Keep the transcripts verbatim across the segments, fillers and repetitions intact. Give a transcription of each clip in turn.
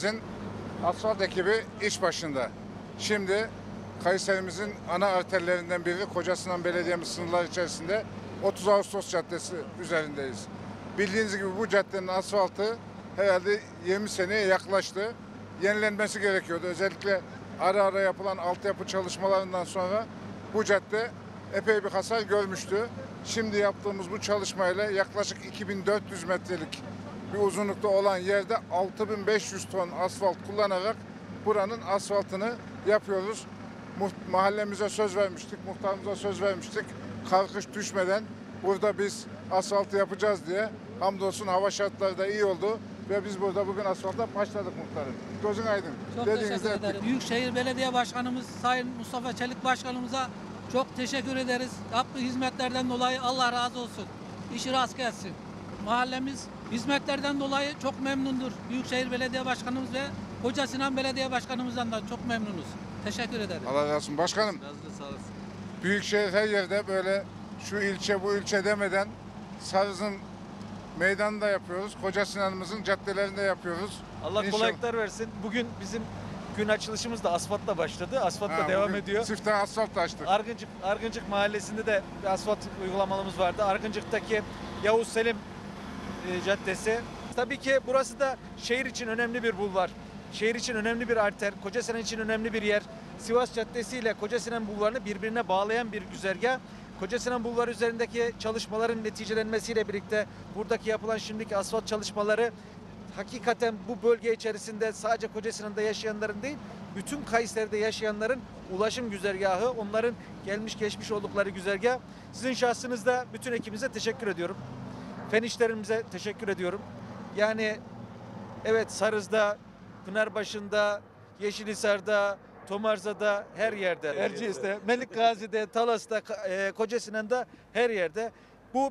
Kayseri'mizin asfalt ekibi iş başında. Şimdi Kayseri'mizin ana arterlerinden biri Kocasinan Belediye'miz sınırları içerisinde otuz Ağustos Caddesi üzerindeyiz. Bildiğiniz gibi bu caddenin asfaltı herhalde yirmi seneye yaklaştı. Yenilenmesi gerekiyordu. Özellikle ara ara yapılan altyapı çalışmalarından sonra bu cadde epey bir hasar görmüştü. Şimdi yaptığımız bu çalışmayla yaklaşık iki bin dört yüz metrelik bir uzunlukta olan yerde altı bin beş yüz ton asfalt kullanarak buranın asfaltını yapıyoruz. Mahallemize söz vermiştik, muhtarımıza söz vermiştik. Karkış düşmeden burada biz asfaltı yapacağız diye. Hamdolsun hava şartları da iyi oldu ve biz burada bugün asfalta başladık muhtarım. Gözün aydın. Çok teşekkür ederim. Büyükşehir Belediye Başkanımız Sayın Mustafa Çelik Başkanımıza çok teşekkür ederiz. Yaptığı hizmetlerden dolayı Allah razı olsun. İşi rast gelsin. Mahallemiz hizmetlerden dolayı çok memnundur. Büyükşehir Belediye Başkanımız ve Kocasinan Belediye Başkanımızdan da çok memnunuz. Teşekkür ederim. Allah razı olsun başkanım. Razı sağ olasın. Büyükşehir her yerde böyle şu ilçe bu ilçe demeden Sarız'ın meydanında yapıyoruz. Kocasinan'ımızın caddelerinde yapıyoruz. Allah İnşallah. kolaylıklar versin. Bugün bizim gün açılışımız da asfaltla başladı. Asfaltla ha, devam ediyor. Siftah asfaltla açtık. Argıncık, Argıncık Mahallesi'nde de asfalt uygulamalarımız vardı. Argıncık'taki Yavuz Selim e, Caddesi. Tabii ki burası da şehir için önemli bir bulvar. Şehir için önemli bir arter, Kocasinan için önemli bir yer. Sivas Caddesi ile Kocasinan Bulvarı'nı birbirine bağlayan bir güzergah. Kocasinan Bulvarı üzerindeki çalışmaların neticelenmesiyle birlikte buradaki yapılan şimdiki asfalt çalışmaları hakikaten bu bölge içerisinde sadece Kocasinan'da yaşayanların değil, bütün Kayseri'de yaşayanların ulaşım güzergahı, onların gelmiş geçmiş oldukları güzergah. Sizin şahsınızda bütün ekibimize teşekkür ediyorum. Fen işlerimize teşekkür ediyorum. Yani evet, Sarız'da, Pınarbaşı'nda, Yeşilhisar'da, Tomarza'da, her yerde, Erciyes'te, Melikgazi'de, Talas'ta, e, Kocasinan'da, her yerde. Bu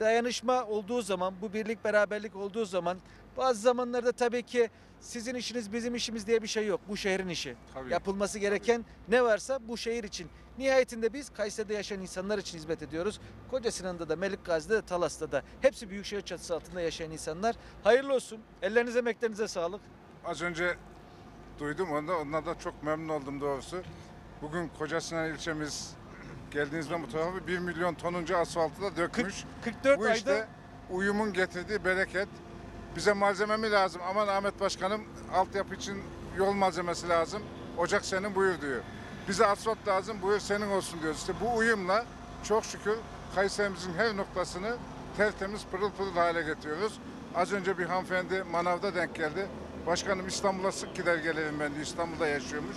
dayanışma olduğu zaman, bu birlik beraberlik olduğu zaman, bazı zamanlarda tabii ki sizin işiniz bizim işimiz diye bir şey yok. Bu şehrin işi. Tabii. Yapılması gereken tabii. ne varsa bu şehir için. Nihayetinde biz Kayseri'de yaşayan insanlar için hizmet ediyoruz. Kocasinan'da da, Melikgazi'de de, Talas'ta da. Hepsi Büyükşehir çatısı altında yaşayan insanlar. Hayırlı olsun. Ellerinize, emeklerinize sağlık. Az önce duydum, onda, ondan da çok memnun oldum doğrusu. Bugün Kocasinan ilçemiz geldiğinizde bu tarafı bir milyon tonunca asfaltı da dökmüş. kırk dört bu ayda işte uyumun getirdiği bereket. Bize malzeme mi lazım? Aman Ahmet Başkanım, altyapı için yol malzemesi lazım. Ocak senin buyur diyor. Bize asfalt lazım, buyur senin olsun diyoruz. İşte bu uyumla çok şükür Kayseri'mizin her noktasını tertemiz, pırıl pırıl hale getiriyoruz. Az önce bir hanımefendi manavda denk geldi. Başkanım, İstanbul'a sık gider gelirim ben de, İstanbul'da yaşıyormuş.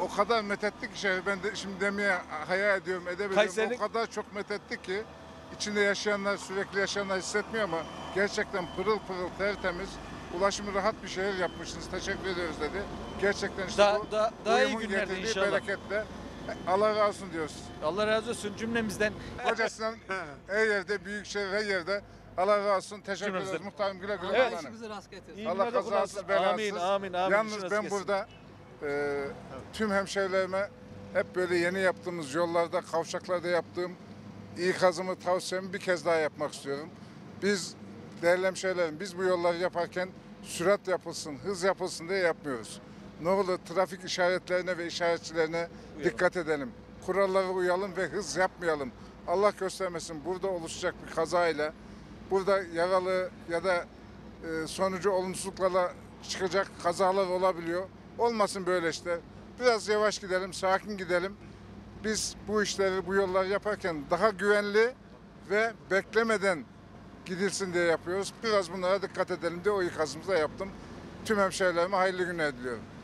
O kadar methetti ki şehir, ben de şimdi demeye hayal ediyorum, edebiliyorum. O kadar çok methetti ki içinde yaşayanlar, sürekli yaşayanlar hissetmiyor ama gerçekten pırıl pırıl tertemiz, ulaşımı rahat bir şehir yapmışsınız. Teşekkür ediyoruz dedi. Gerçekten işte da, bu da, daha iyi günlerde inşallah. Bereketle. Allah razı olsun diyoruz. Allah razı olsun cümlemizden. Kocasinan her yerde, Büyükşehir her yerde. Allah razı olsun. Teşekkür ederiz. Muhtarım, güle güle. Evet. Allah kazasız belasız. Amin, amin, amin. Yalnız ben burada e, tüm hemşehrilerime hep böyle yeni yaptığımız yollarda, kavşaklarda yaptığım ikazımı, tavsiyemi bir kez daha yapmak istiyorum. Biz değerli hemşehrilerim, biz bu yolları yaparken sürat yapılsın, hız yapılsın diye yapmıyoruz. Ne olur trafik işaretlerine ve işaretçilerine uyalım. Dikkat edelim. Kurallara uyalım ve hız yapmayalım. Allah göstermesin burada oluşacak bir kazayla, burada yaralı ya da sonucu olumsuzluklarla çıkacak kazalar olabiliyor. Olmasın böyle işte. Biraz yavaş gidelim, sakin gidelim. Biz bu işleri, bu yolları yaparken daha güvenli ve beklemeden gidilsin diye yapıyoruz. Biraz bunlara dikkat edelim diye o ikazımızı yaptım. Tüm hemşehrilerime hayırlı günler diliyorum.